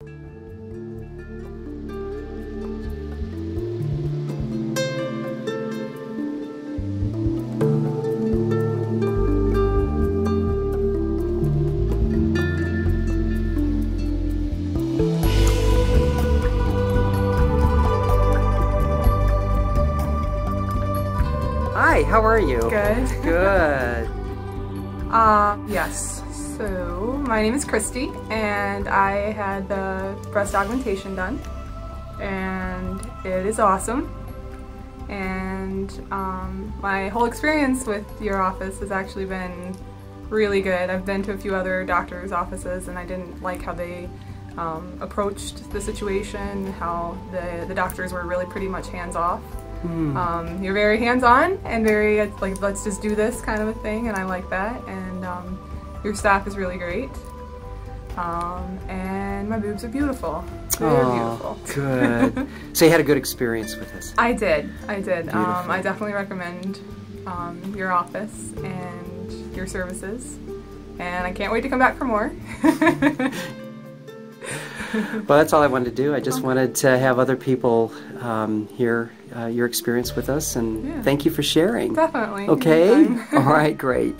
Hi, how are you? Good. Good. Yes, so my name is Christy and I had the breast augmentation done and it is awesome, and my whole experience with your office has actually been really good. I've been to a few other doctors' offices and I didn't like how they approached the situation, how the doctors were really pretty much hands-off. Mm. You're very hands-on and very like, let's just do this kind of a thing, and I like that. And your staff is really great. And my boobs are beautiful. They're beautiful. Good. So you had a good experience with this. I did. I definitely recommend your office and your services. And I can't wait to come back for more. Well, that's all I wanted to do. I just wanted to have other people hear your experience with us, and thank you for sharing. Definitely. Okay? All right, great.